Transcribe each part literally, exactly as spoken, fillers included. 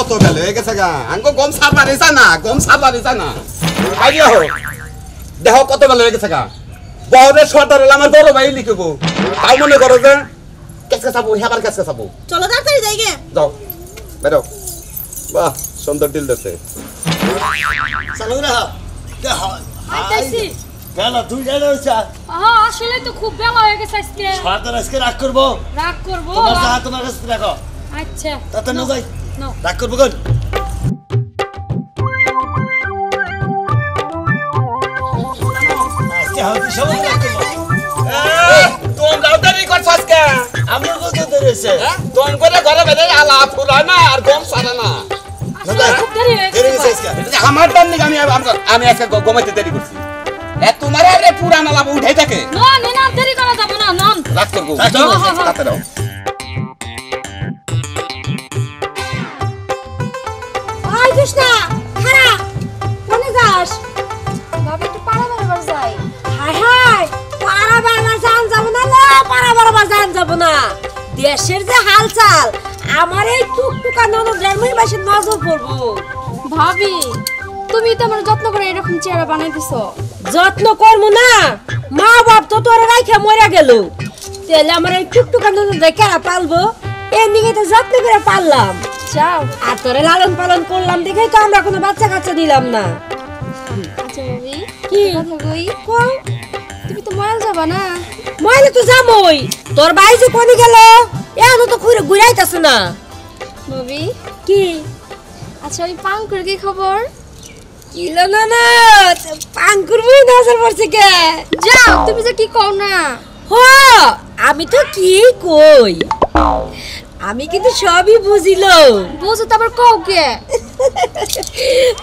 কত গেল হয়ে গেছে গা আমগো গম সারবার এসা না গম সারবার এসা না আইও দেহ কত গেল হয়ে গেছে গা বড়দের সর্দার হলো আমার বড় ভাই লিখবো তাই মনে করো যে কেসকে সাবো হেবার কেসকে সাবো চলো তাড়াতাড়ি যাই গে যাও বেরো বাহ সুন্দর ডিল দছে চলো রে দেহ আইছি গেলা তুই জানো চা হ্যাঁ আসলে তো খুব বেলা হয়ে গেছে আজকে সর্দার আজকে রাগ করব রাগ করব তোমার যা তোমার কাছে রাখো আচ্ছা তাতে নো যাই No. That could be good. Don't go there, Faska. I'm not going to say, don't go to Golavana, Allah, Purana, or Gom Sarana. I'm not going to I'm not going to go to At Tumara Purana, I would take it. No, I'm not going to go. That's good. Krishna, Hara, when is Ash? Bobby to Parabarabazai. Hi, hi, Parabarabazan Zabuna, Parabarabazan Zabuna. Dear Shirza Halsal, Amare took to Kanon of Germany by Shinozo Purbu. Bobby, to meet the Mazotno grade of Cheraban episode. Zotno Cormuna, Mabab Totora like a Moragelu. The Lamare took to Kanon of the Carapalvo, ending it as up to the Palam. Ciao. Atore lalan palan korlam dekhe to amra kono baccha kaccha dilam na. Acha babi, ki kotha koi? Ko? Tumi to moyal jaba na. Moyal to jamoi. Tor bhai je koni gelo? Ekhon to khore guraitache na. Babi, ki? Acha oi Pankur ki khobor? Kilo na na. Pankur boi nazar porche ke. Jao, tumi je ki kau na. Ho, ami to ki koi? আমি কিন্তু সবই বুঝিলো বুঝো তারপর কও কে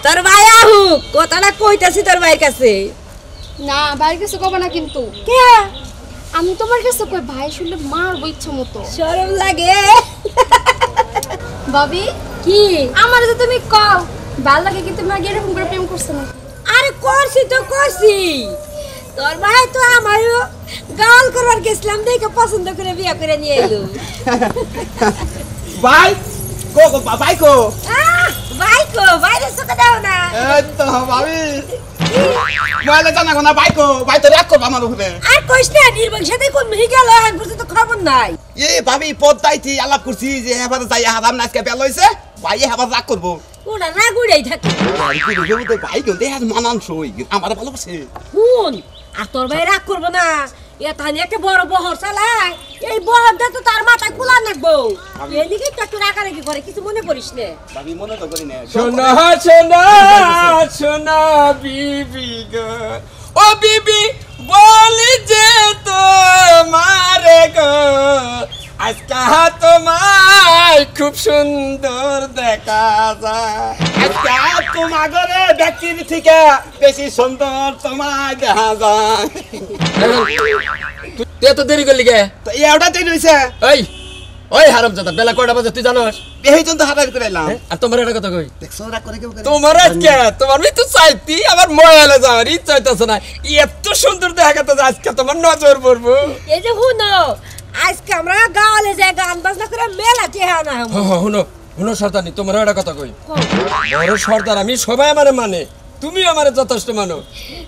তোর ভাই আহু কথাটা কইতাছি তোর ভাইয়ের কাছে না ভাইয়ের কাছে কব না কিন্তু কে আমি তোমার কাছে কই ভাই শুনলে মারবো ইচ্ছা মতো শরম লাগে ববি কি আমারে তো তুমি কও ভালো লাগে কিন্তু তুমি আগে এরকম করে প্রেম করছ না আরে করছি তো করছি তোর ভাই তো আমারও গাল করবার গেছিলাম দেখে পছন্দ করে বিয়া করে নিয়ে এলো ভাই কো কো ভাই কো ভাই কো ভাই রে সুখ দাও না এই তো ভাবি বলে জানা কোনা ভাই কো ভাই তো রাগ করব আমার উপরে আর কইছ না নির্বংশতে কোন মি গেল হ্যাঁ করতে তো খবর নাই এ ভাবি পদ্মাইতি আলাপ করছি যে এবারে যাই হারাম নাচকে পেল হইছে ভাই এবারে রাগ করব ওনা রাগ উড়াই থাকে তুই বুঝবি তো ভাই কো দেখ মানানছই আমার ভালোবাসে কোন আর তোর ভাই রাগ করব না ইয়া তানিয়াকে বড় বহর চালায় এই বহরটা তো তার মাথায় কুলা নাকবো এদিকে তো তোর আকারে কি করে কিছু মনে করিস না আমি মনে তো করি না সোনা সোনা সোনা বিবি গো ও বিবি বলি যে তো মারে গো আজকা তোমায় খুব সুন্দর দেখা যায় আজকা তোমাগরে ব্যক্তি থেকে বেশি সুন্দর তোমায় দেখা যায় তুই এত দেরি করলি কে তো এইটা দেরি হইছে এই ওই হারামজাদা বেলা কয়টা বাজে তুই জানোস এই জন্য হারাই কইলাম আর তোমার এটা কথা কই দেখছ না করে কেউ তোমার আজকে তোমার মৃত্যু চাইতি আবার ময়ালে যাওয়ার ইচ্ছা হইতাছ না এত সুন্দর দেখা তো আজকে তোমার নজর পড়বো এই যে হুনো আজকে আমরা গালে যে গান বাজনা করে মেলা চেহারা না হমো হো শুনো শুনো সর্দারনি তোমার একটা কথা কই বড় সর্দার আমি সবাই আমারে মানে তুমি আমারে যথেষ্ট মানো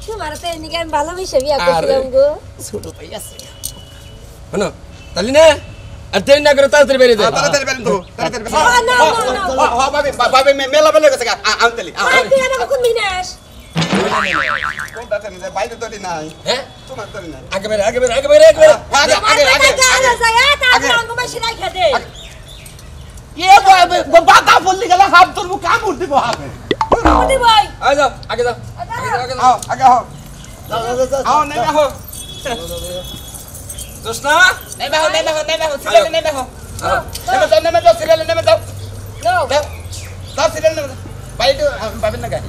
তোমার তো এমনি গান ভালো হইছে বিয়া করলাম গো ছোট ভাই আছে শুনো তালি না আর দেন না করে তাড়াতাড়ি বেরিয়ে দাও তাড়াতাড়ি বেরিয়ে দাও তাড়াতাড়ি বেরিয়ে দাও হ্যাঁ ভাবি ভাবি মেলা মেলা গেছে আম তালি আম আমি কোন মিনাস কোনটা তুমি বাইরে তোলি না হ্যাঁ তোমার তোলি না আগে বের আগে বের আগে বের আগে বের আগে আগে আগে যায়তা আমগো মেশিন আই খেদে ये बाता बोलली गेला हात धरबो काम उठ दिबो हात उठ भाई आ जाओ आगे जाओ आगे आओ आगे आओ आओ नहीं आओ दोस्ता नहीं आओ नहीं आओ नहीं आओ सीरियल नहीं आओ नहीं तो नहीं तो सीरियल नहीं तो नो तो सीरियल नहीं भाई तो भाभी ना गए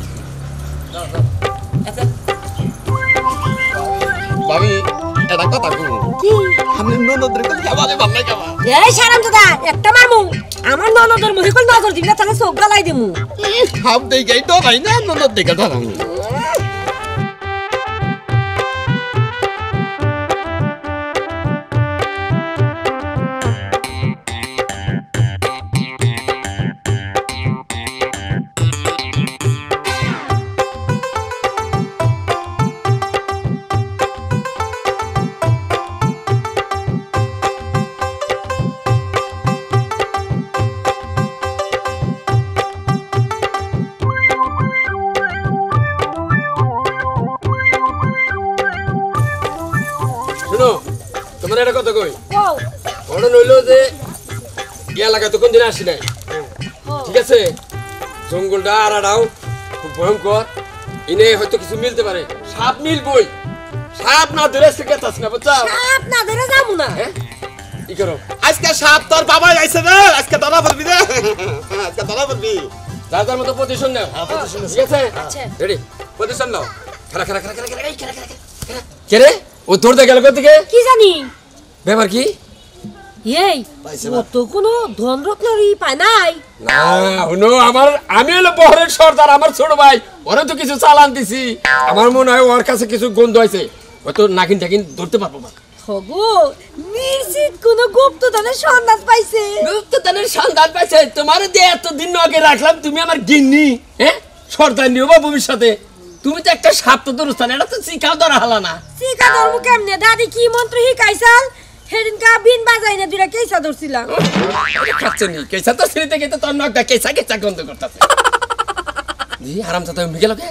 नो ऐसे भाभी এটা কথা কই কি আমি ননদের কই আওয়াজে ভাল লাগে না এই শালামদাদা একটা মারমু আমার ননদের মুখে কই নজর দিবি না তাহলে চোখ গলাই দেমু হাম দেই গাই তো ভাই না ননদ দেখা ধরা তোমার এটা কত কই কও ওটা নইলো যে গিয়া লাগা তো কোন দিন আসি নাই ঠিক আছে জঙ্গলটা আড়াড়াও খুব ভয়ঙ্কর ইনে হয়তো কিছু মিলতে পারে সাপ মিলবই সাপ না ধরে শিখাতাস না বাঁচাও সাপ না ধরে যামু না ই করো আজকে সাপ তোর বাবা আইছে না আজকে ধরা পড়বি না আজকে ধরা পড়বি দাদার মতো পজিশন নাও হ্যাঁ পজিশন ঠিক আছে আচ্ছা রেডি পজিশন নাও খরা খরা খরা খরা এই খরা খরা খরা কে রে ও দৌড়তে গেল কোত্থেকে কি জানি ব্যাপার কি এই ও তো কোনো ধনরত্নই পায় নাই না শুনো আমার আমি হলো বহরের সর্দার আমার ছোট ভাই ওরে তো কিছু চালান দিছি আমার মনে হয় ওর কাছে কিছু গন্ধ আছে ও তো নাকিন টাকিন ধরতে পারবো না হগো নিশ্চিত কোনো গুপ্তধনের সন্ধান পাইছে গুপ্তধনের সন্ধান পাইছে তোমার দিয়ে এত দিন আগে রাখলাম তুমি আমার গিন্নি হ্যাঁ সর্দার নিও বা ভবিষ্যতে তুমি তো একটা সাপ তো দরস্থান এটা তো শিখাও ধরা হলো না শিখা ধরবো কেমনে দাদি কি মন্ত্র শিখাইছাল হেদিন কা বিন বাজাই না দুইটা কেইসা ধরছিলাম কাচ্চনি কেইসা তো শ্রীতে কেতে তোর নকটা কেইসা কেইসা গন্ধ করতেছে জি আরাম তো তুমি গেলকে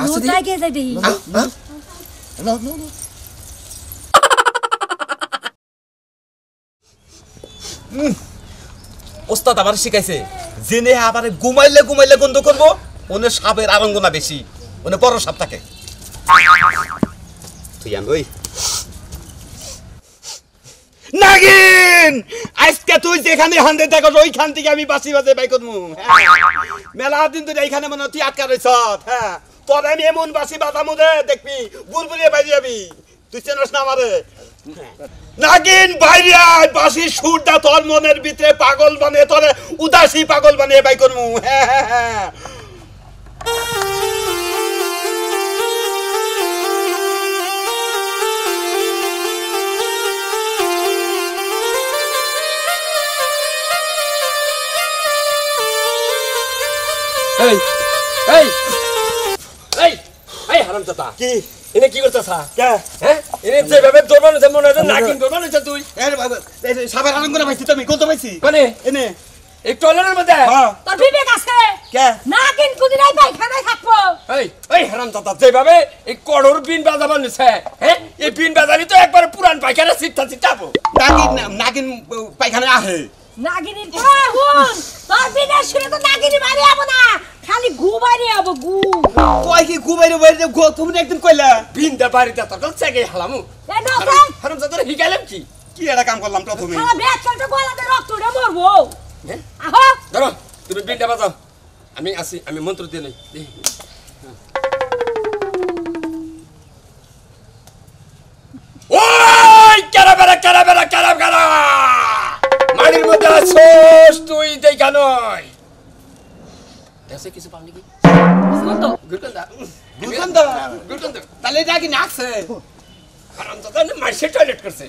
আসো দি লাগে যাই দেই না না ওস্তাদ আবার শিখাইছে জেনে আবার ঘুমাইলে ঘুমাইলে গন্ধ করব ওনে সাপের আরঙ্গনা বেশি ওনে বড় সাপ থাকে তুই আম ওই নাগিন আজকে তুই যেখানে হাঁটতে থাকস ওইখান থেকে আমি বাঁচি বাঁচে বাই করবো মেলা দিন তুই এইখানে মনে তুই আটকা রয়েছ হ্যাঁ তোর আমি এমন বাঁচি বাঁচামু রে দেখবি বুলবুলিয়ে বাইরে যাবি তুই চেনস না আমারে নাগিন বাইরে আয় বাঁশি সুরটা তোর মনের ভিতরে পাগল বানিয়ে তোর উদাসী পাগল বানিয়ে বাই করবো হ্যাঁ হ্যাঁ হ্যাঁ এই এই এই এই হারামজাদা কি এনে কি করছস কে হ্যাঁ এনে যেভাবে দৌড়ানো যেমন না নাকিন দৌড়ানো যা তুই আরে বাবা এই সাবার আরঙ্গ না ভাইছি তুমি কত ভাইছি মানে এনে এই টয়লেটের মধ্যে হ্যাঁ তোর বিবেক আছে কে নাকিন কুদিন আই পায়খানায় থাকবো এই এই হারামজাদা যেভাবে এই কড়র বিন বাজাবানিছে হ্যাঁ এই বিন বাজালি তো একবার পুরান পায়খানা চিটটা চিটাবো নাকিন নাকিন পায়খানায় আহে নাগিনী পাহুন তোর বিনা শুনে তো নাগিনী বাইরে যাব না খালি গু বাইরে যাব গু কই কি গু বাইরে বাইরে গো তুমি একদিন কইলা বিনটা বাড়িতে তোর কাছে গিয়ে হালামু এই না হারামজাদা রে হিগালাম কি কি এডা কাম করলাম তো তুমি আরে ব্যাগ চলতে গলাতে রক্ত উঠে মরবো আহো ধরো তুমি বিনটা বাজাও আমি আসি আমি মন্ত্র দিয়ে নেই ওই কারা বেরা কারা বেরা কারা কারা মারির মধ্যে আসোস তুই দেখা নয় দেখে কিছু পাবলি কি গুলকন্দা গুলকন্দা গুলকন্দা গুলকন্দা তালে নাকি নাকছে হারাম তো না মারছে টয়লেট করছে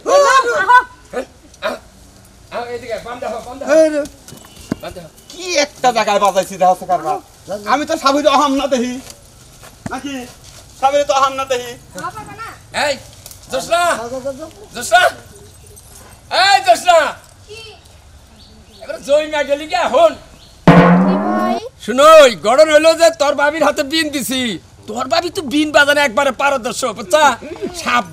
আ আ এদিকে বান্দা হ বান্দা বান্দা কি একটা জায়গায় বাজাইছি দেখছ কারবা আমি তো সাবির আহম না দেহি নাকি সাবির তো আহম না দেহি বাবা না এই জোসরা জোসরা এই জোসরা আমি মইরা গেলি তো কইরা খানা গো ছোটটা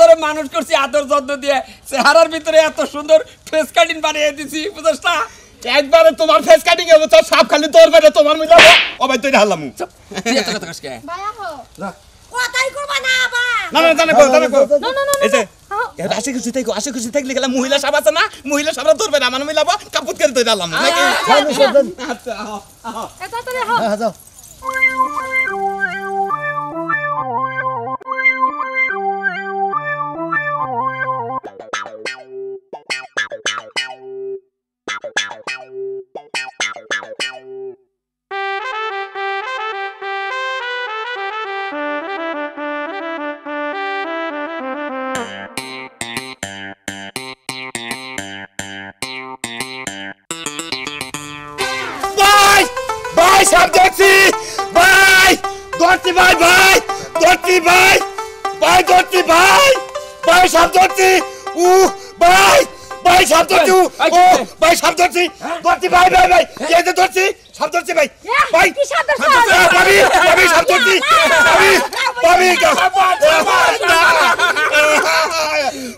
ধরে মানুষ করছি আদর যত্ন দিয়ে চেহারার ভিতরে এত সুন্দর ফেস কাটিং বানিয়ে দিছি বুঝছ না একবারে তোমার ফেস কাটিং এ তো সাপ খালি তোর বাইরে তোমার মইলা ও ভাই তুই হারলাম এত কথা কষ্ট ভাই আহো না কোথায় করবা না বাবা না না জানে কো জানে কো না না না এই যে এটা আসে কিছু তাই কো আসে কিছু থাকলে গেল মহিলা সব আছে না মহিলা সবরা ধরবে না আমার মিলাবো কাপুত করে ধরে দিলাম নাকি আচ্ছা আহ এটা তো রে হ হ্যাঁ যাও ভাই ভাই দর্তি ভাই ভাই দর্তি ভাই ভাই সব দর্তি ও ভাই भाई साहब तो क्यों ओ भाई साहब तो सी दोस्ती भाई भाई भाई ये तो दोस्ती साहब तो सी भाई भाई भाभी भाभी साहब तो सी भाभी भाभी क्या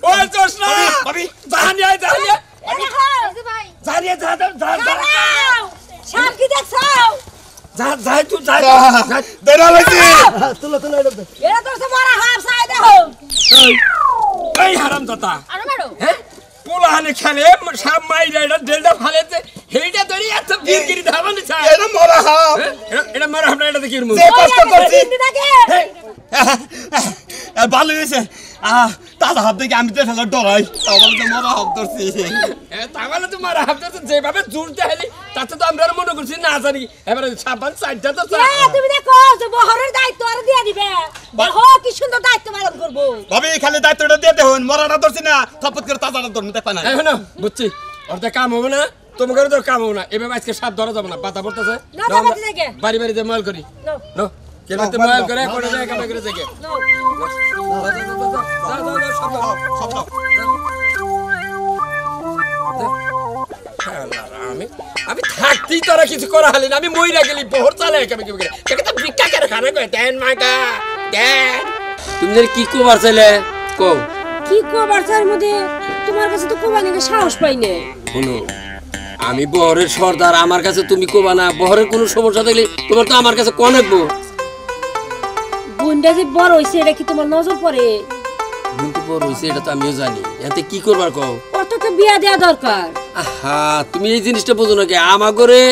ओ जोशना भाभी जानिए जानिए जानिए जादम जादम शाम की देख साओ जा जा तू जा देना लगी तू लो तू लो ये तो तुम्हारा हाफ साइड हो भाई हराम जाता अरे मारो पुलाने खेले शाम मायरे डर डेल्टा फाले थे हेल्टा तो नहीं अच्छा बीर गिरी धावन निचाए ये ना मरा हाँ ये ना मरा हमने डर किरमू देखो तो कोसी बालू इसे आ ताजा हफ्ते के आमिते फैला डरा है तावल तो मरा हफ्ते सी तावल तो मरा हफ्ते तो जेबा में जुड़ते हैं ली ताते तो हमरा मुनो कुछ ना आसनी है मेरे छापन साइज़ तो सारा तू भी देखो तो बहुत दायित्व और दिया नहीं बे हो किशन तो दायित्व मालूम कर बो भाभी खाली दायित्व तो दिया तो होन मरा ना तो सी ना थप्पड़ कर ताजा ना तो नहीं पना है ना बच्ची और तो काम हो ना तो मगर तो काम हो ना ये मैं इसके साथ दौरा जाऊँ ना बात बोलता से ना बात नहीं क्या बारी बारी जमाल करी नो क्या बात जमाल करे कोण जाए कब करे जाए अभी थकती तो रखी थी कोरा हाली ना अभी मोई रह गई बहुत साल है कभी कभी क्या कहता बिक्का क्या रखाना कोई टेन माँगा टेन तुम जर कीको वर्सल है को कीको वर्सल मुझे तुम्हारे से तो कोबाने का शाहूस पाइने उन्हो आमी बहुत शौर्दार आमर का से तुम ही कोबाना बहुत कुनु शोभन साथ गली तुम्हारे तो आमर का से कौन है वो बुंदा से बहुत ऐसे रखी तुम्हारे नौजो परे बुंदा बहुत ऐसे डटा म्यूज़ानी यहाँ तक कीको वर्क हो और तो कभी आधे आधार कर हाँ तुम ये जिन स्टेप बोलो ना कि आमागोरे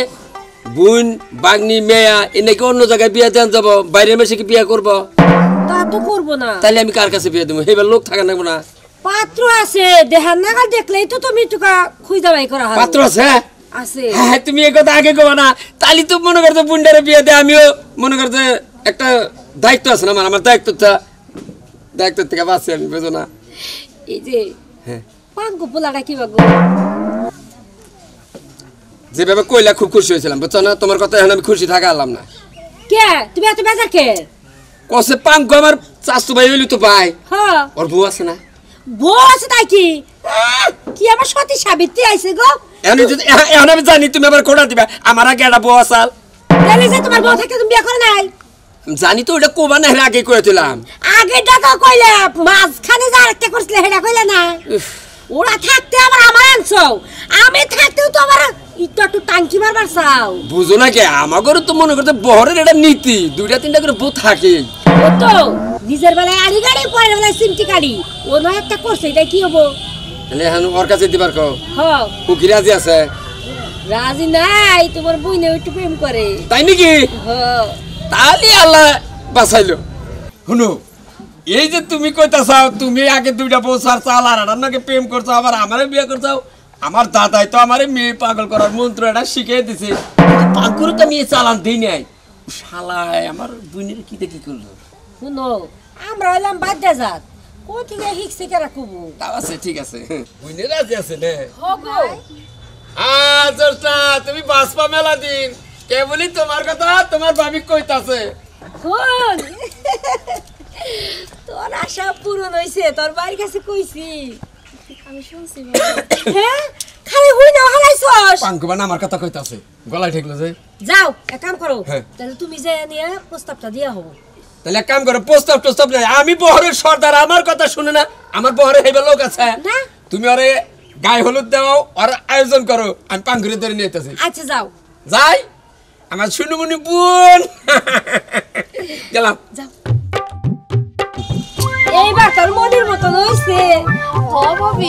बुन बागनी मेया इन्हें कौन नो जगह बिया दें जब बाहर में शिक्षित बिया कर बो तातो कर बो ना तालियाँ मिकार का से बिया दूँ हे बल लोग थकने को ना पात्रों आसे देहना का देख ले तो तुम ही चुका खुद दवाई करा हाँ पात्रों आसे आसे हाँ तुम ये को ताके को बना ताली तुम मनो करते बुंडे बिया दे आमियो मनो करते एक ता दायित्व आसना माना मर दायित्व था दायित्व तक बात से आमियो बेचो ना इजे पांगो पुलाड़ा की बागो जेब में कोई लाख खुशी हुई चलाम बच्चा ना तुम्हारे को तो है ना भी खुशी था क्या लाम ना क्या तुम्हें तो बेचार के कौन से पांग गमर सासु भाई वाली तो भाई हाँ और बुआ से ना बुआ से ताकि कि हमारे छोटी शाबिती ऐसे को यानी जो याना भी जानी तुम्हें बर कोड़ा दिया हमारा क्या ना बुआ साल यानी से तुम्हारे बहुत है कि तुम बिया करना है जानी तो उड़ा कोबा नहीं आगे कोई तो लाम आगे डका कोई लाम मास खाने जा रखे कुछ लहरा कोई लाना उड़ा थकते हमारा हमारा सो आमे थकते हो तो हमारा इतना तो टांकी मार मार साउ बुझो ना क्या आमागोरे तुम मनो करते बहुत रेड़ा नीति दूरियाँ तीन डगरे बहुत हाके वो तो निजर वाला आड़ी गाड़ी पौड़े वाला सिंटी गाड़ी वो ना एक तकोर से इधर क्यों बो ले हम और कैसे दिवार को हाँ वो गिराजी आसे राजी ना ये तुम्हारे बुई ने उठ पेम करे ताईनी की हाँ ताली अल्लाह बसाइलो हुनो ये जो तुम्ही कोई तसाव तुम्ही आके दूधा बहुत सार साल आ रहा ना कि पेम करता हमारे हमारे बिया करता हो हमारे दादा है तो हमारे मेरे पागल कर और मुंत्र ऐडा शिकायत दिसे पागल तो मेरे सालान दिन है शाला है हमारे बुनेर की तकी कर दो सुनो हम रायलाम बात जात कोई ठीक है हिक से क्या रखूँगा तावा से ठीक है से बुनेर आज जैसे ने हो गो हाँ जोशना तुम्ही बास्पा मेला दिन क्या बोली तुम्हारे का तुम्हारे भाभी कोई तासे तोर आशा पूर्ण नहीं से तोर बारी कैसे कोई सी हमें शून्य सी हैं खाली हुई ना हलाई सोच पंख बना मर का तो कोई तासे गला ठीक लगे जाओ एक काम करो तले तुम इसे निया पोस्ट अप दिया हो तले काम करो पोस्ट अप पोस्ट अप नहीं आमी बहुत शौर्दार आमर को तो सुने ना आमर बहुत हेबल लोग अच्छा है ना तुम्ही औरे गाय हलुद दाओ और आयोजन करो अन पंख रिदर नहीं तासे अच्छा जाओ जाए आमर सुनु मुनि बुन चला जाओ এই বাটার মনির মত হইছে ও ভাবি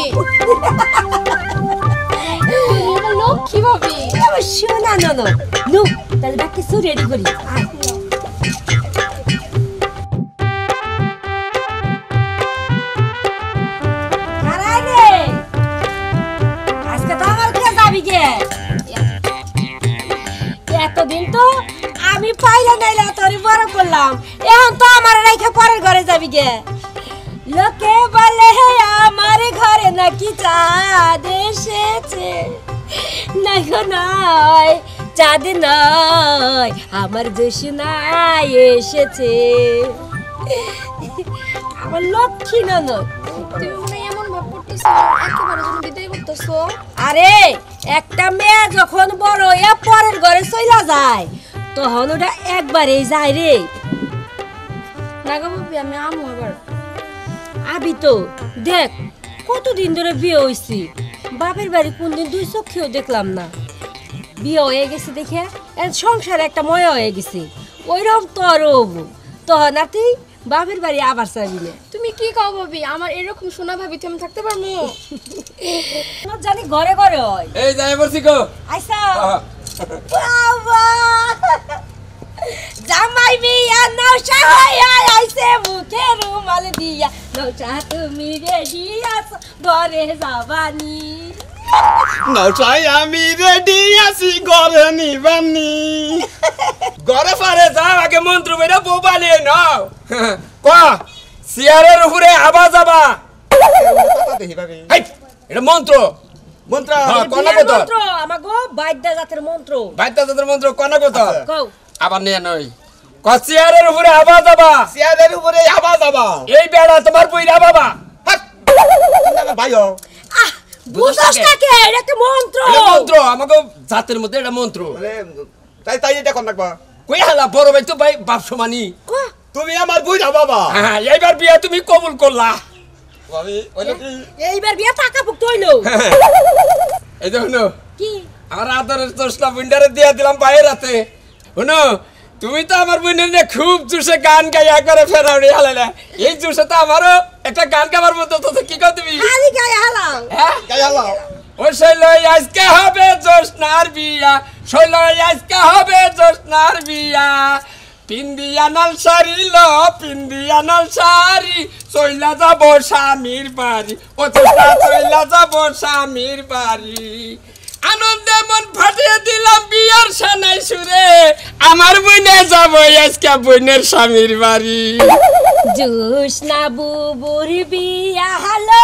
এটা লোক কি ভাবি এটা শোনা না না নো তাহলে বাকি সব রেডি করি আয় খারাই রে আজকে তো আমার কে যাবি গে এতদিন তো আমি পাইলা নাইলা তোরে বড় করলাম এখন তো আমার রাইখা পরের ঘরে যাবি গে लोके बले है हमारे घरे न की चादेशे चे नहीं नहीं चादे नहीं हमारे दुश्मना ये शेचे हमारे लोग की ना ना तूने ये मन भपुटी আরে একটা মেয়ে যখন বড় হয়ে পরের ঘরে চইলা যায় তখন ওটা একবারেই যায় রে। না গো ভাবি আমি আমু আবার আবি তো দেখ কতদিন ধরে বিয়ে হইছি, বাপের বাড়ি কোনদিন দুই চোখেও দেখলাম না। বিয়ে হয়ে গেছে দেখে সংসারে একটা ময়া হয়ে গেছে, ওইরকম তোর হবু তখন আর তুই বাপের বাড়ি আবার চাবি না। তুমি কি কও ভাবি, আমার এরকম শোনা ভাবি তুমি থাকতে পারবো? তোমার জানি ঘরে ঘরে হয়। এই যাই বলছি গো। আইসা বাবা জামাই মিয়া নওশা হইয়া আইছে মুখে রুমাল দিয়া, নওশা তুমি রেডি আছো ঘরে যাবানি? নওশা আমি রেডি আছি ঘরে নিবানি। ঘরে ফারে যাও আগে মন্ত্র বেরা বোবালে নাও কো সিয়ারের উপরে আবা যাবা কথা দেখি ভাবি। হাই এটা মন্ত্র মন্ত্র কোনা কথা মন্ত্র আমাগো বাইদ্যা জাতের মন্ত্র বাইদ্যা জাতের মন্ত্র কোনা কথা কও আবার নিয়ে নই কো সিয়ারের উপরে আবা যাবা সিয়ারের উপরে আবা যাবা এই বেড়া তোমার পয়রা বাবা হাত না ভাইও আহ বুঝছস না কে এটা কি মন্ত্র? এটা মন্ত্র আমাগো জাতের মধ্যে এটা মন্ত্র। আরে তাই তাই এটা কোন রাখবা কই হালা বড় ভাই তো ভাই বাপ সমানি কো তুমি আমার বুইড়া বাবা। হ্যাঁ এইবার বিয়া তুমি কবুল করলা ভাবি হইলো কি? এইবার বিয়া টাকা ভুক্ত হইলো। এই দেখো কি আমার আদরের চশলা বুইন্ডারে দিয়া দিলাম বাইরে রাতে। শুনো তুমি তো আমার বুইন্ডারে খুব জোশে গান গাইয়া করে ফেরাউড়ি হালাইলা, এই জোশে তো আমারও একটা গান গাবার মতো তো কি কও তুমি? খালি গায়া হালাও। হ্যাঁ গায়া হালাও। ওই শৈলয় আজকে হবে জোশনার বিয়া, শৈলয় আজকে হবে জোশনার বিয়া, পিন্দিয়া নাল শাড়ি ল পিন্দিয়া নাল শাড়ি চইলা যাব স্বামীর বাড়ি, ও চোখা চইলা যাব স্বামীর বাড়ি। আনন্দে মন ফাটিয়ে দিলাম বিয়ার সানাই সুরে, আমার বইনে যাব আজকে বইনের স্বামীর বাড়ি। জোসনা বুবুর বিয়া হলো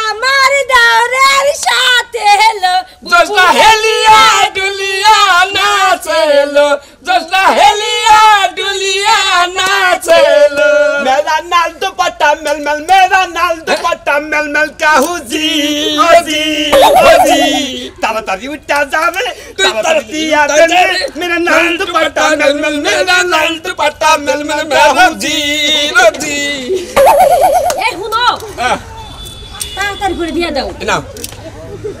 আমার দৌড়ের সাথে হলো, জোসনা হেলিয়া ডুলিয়া নাচ হলো, জোসনা হেলিয়া ডুলিয়া নাচ হলো। মেরা নাল দুপাট্টা মেলমেল, মেরা নাল দুপাট্টা মেলমেল কাহুজি ওজি ওজি তাড়াতাড়ি উঠা যাবে তুই তাড়াতিয়া দে, মেরা নাল দুপাট্টা মেলমেল, মেরা নাল দুপাট্টা মেলমেল কাহুজি ওজি। এ শুনো তাড়াতাড়ি করে দিয়া দাও। না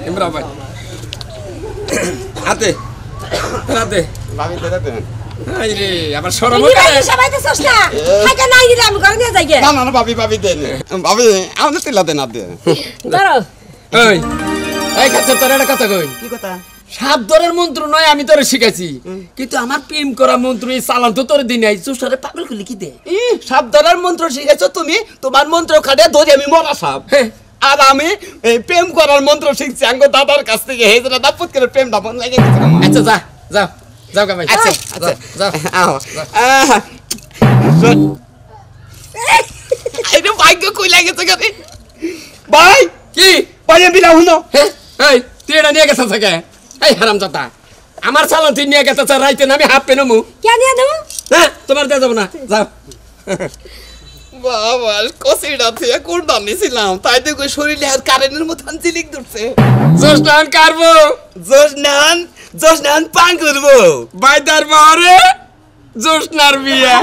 ইমরা ভাই আতে রাতে ভাবি তো রাতে আই রে আবার শরম করে সবাই তো সস্তা খাইতে নাই দিলে আমি করে নিয়ে যাই গে। না না ভাবি ভাবি দেন ভাবি আমাদের তেলা দেন আতে ধরো। এই এই কথা তোর এটা কথা কই কি কথা? সাপ ধরার মন্ত্র নয় আমি তোরে শিখাইছি, কিন্তু আমার প্রেম করা মন্ত্র এই চালান তো তোর দিন আইছো সরে পাগল কইলি কি দে। সাপ ধরার মন্ত্র শিখাইছো তুমি, তোমার মন্ত্র খাটে ধরি আমি মরা সাপ। আর আমি এই প্রেম করার মন্ত্র শিখছি আঙ্গ দাদার কাছ থেকে, হেজরা দাপুত করে প্রেম দাপন লাগে। আচ্ছা যা যাও যাও কামাই। আচ্ছা আচ্ছা যাও আও আইরে ভাগ্য কই লাগে তো গরে ভাই কি পায়ে বিলা হুনো। এই তুই এটা নিয়ে গেছস কে? এই হারামজাদা আমার সালান তুই নিয়ে গেছস রাইতে না আমি হাফ পেনমু কে নিয়ে দেব? হ্যাঁ তোমার দে যাব না যাও। বাবা কসিডা থেকে কুরদান নিছিলাম তাই তো কই শরীরে আর কারেন্টের মত আঞ্জিলিক ধরছে। জোশনান করবো জোশনান জোশনান পান করবো বাইদার বারে জোশনার বিয়া।